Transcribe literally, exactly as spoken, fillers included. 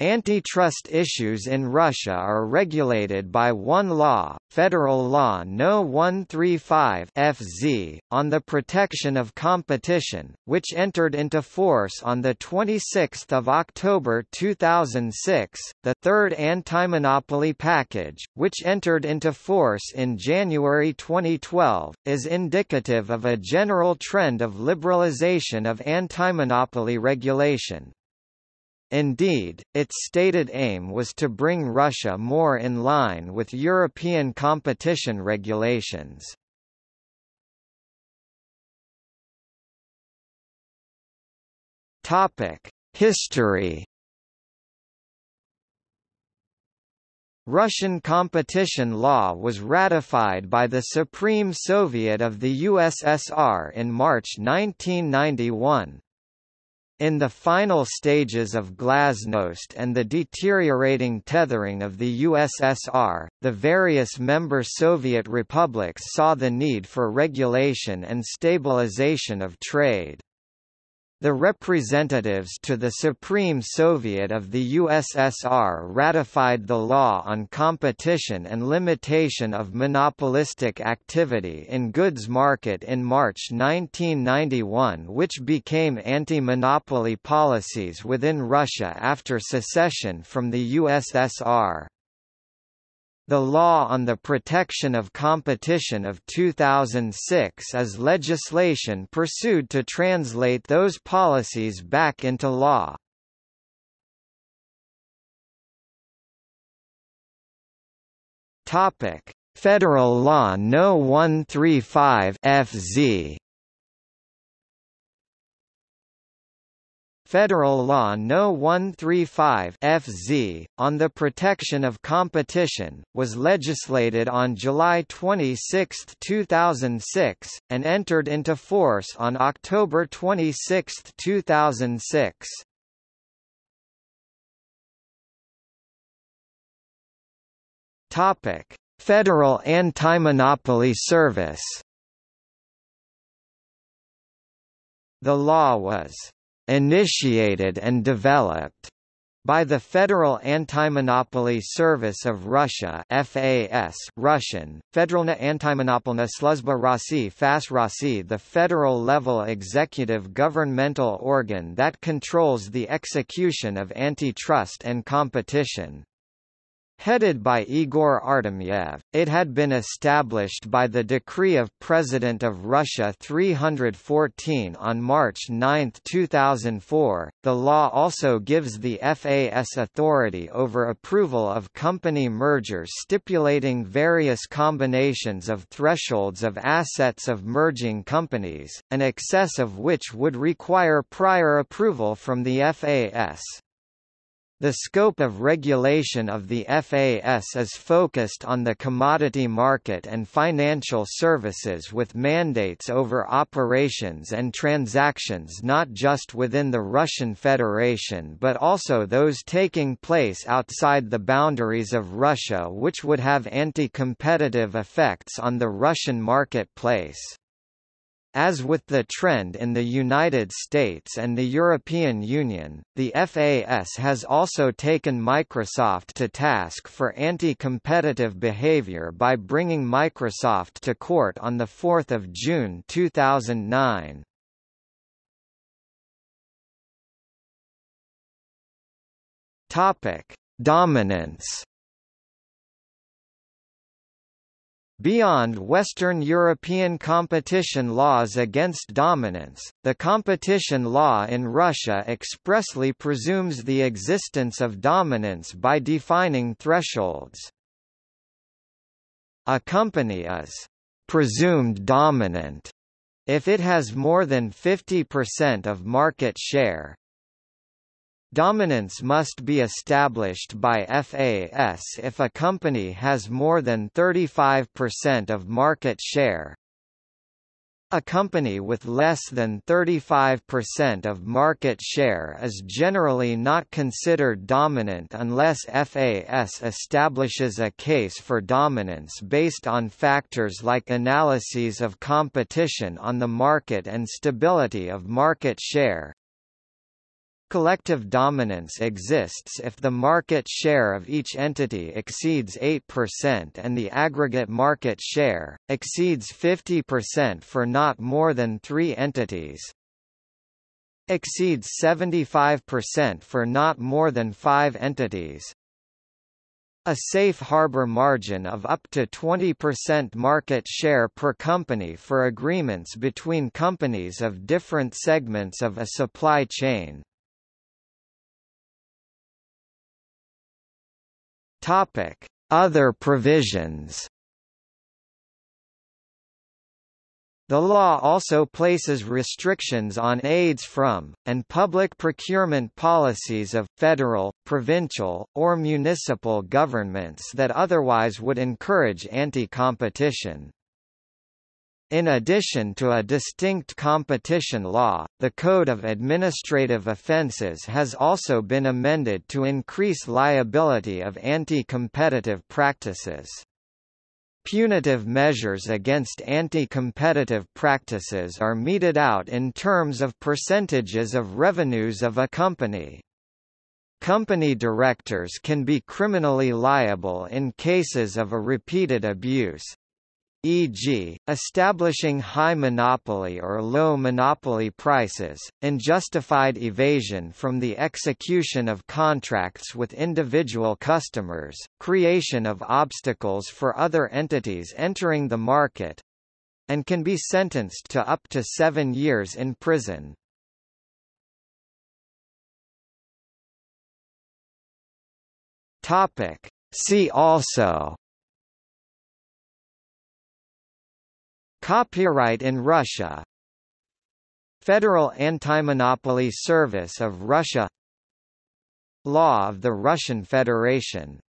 Antitrust issues in Russia are regulated by one law, Federal Law number one thirty-five F Z, on the protection of competition, which entered into force on the twenty-sixth of October two thousand six, the Third Antimonopoly Package, which entered into force in January twenty twelve, is indicative of a general trend of liberalization of antimonopoly regulation. Indeed, its stated aim was to bring Russia more in line with European competition regulations. History. Russian competition law was ratified by the Supreme Soviet of the U S S R in March nineteen ninety-one. In the final stages of Glasnost and the deteriorating tethering of the U S S R, the various member Soviet republics saw the need for regulation and stabilization of trade. The representatives to the Supreme Soviet of the U S S R ratified the law on competition and limitation of monopolistic activity in goods market in March nineteen ninety-one, which became anti-monopoly policies within Russia after secession from the U S S R. The Law on the Protection of Competition of two thousand six is legislation pursued to translate those policies back into law. Topic: Federal Law number one thirty-five F Z. Federal Law number one thirty-five F Z, on the protection of competition, was legislated on July twenty-sixth two thousand six, and entered into force on October twenty-sixth two thousand six. Topic: Federal Antimonopoly Service. The law was initiated and developed by the Federal Antimonopoly Service of Russia (F A S), Russian, Federalna Antimonopolna Sluzba Rossii Fas Rossii, the federal-level executive governmental organ that controls the execution of antitrust and competition. Headed by Igor Artemyev, it had been established by the decree of President of Russia three hundred fourteen on March ninth two thousand four. The law also gives the F A S authority over approval of company mergers, stipulating various combinations of thresholds of assets of merging companies, an excess of which would require prior approval from the F A S. The scope of regulation of the F A S is focused on the commodity market and financial services, with mandates over operations and transactions not just within the Russian Federation but also those taking place outside the boundaries of Russia, which would have anti-competitive effects on the Russian marketplace. As with the trend in the United States and the European Union, the F A S has also taken Microsoft to task for anti-competitive behavior by bringing Microsoft to court on the fourth of June two thousand nine. Topic: Dominance. Beyond Western European competition laws against dominance, the competition law in Russia expressly presumes the existence of dominance by defining thresholds. A company is presumed dominant if it has more than fifty percent of market share. Dominance must be established by F A S if a company has more than thirty-five percent of market share. A company with less than thirty-five percent of market share is generally not considered dominant unless F A S establishes a case for dominance based on factors like analyses of competition on the market and stability of market share. Collective dominance exists if the market share of each entity exceeds eight percent and the aggregate market share exceeds fifty percent for not more than three entities, exceeds seventy-five percent for not more than five entities. A safe harbor margin of up to twenty percent market share per company for agreements between companies of different segments of a supply chain. Topic: Other provisions. The law also places restrictions on aids from, and public procurement policies of, federal, provincial, or municipal governments that otherwise would encourage anti-competition. In addition to a distinct competition law, the Code of Administrative Offenses has also been amended to increase liability of anti-competitive practices. Punitive measures against anti-competitive practices are meted out in terms of percentages of revenues of a company. Company directors can be criminally liable in cases of a repeated abuse, for example, establishing high monopoly or low monopoly prices, unjustified evasion from the execution of contracts with individual customers, creation of obstacles for other entities entering the market, and can be sentenced to up to seven years in prison. Topic: See also. Copyright in Russia, Federal Antimonopoly Service of Russia, Law of the Russian Federation.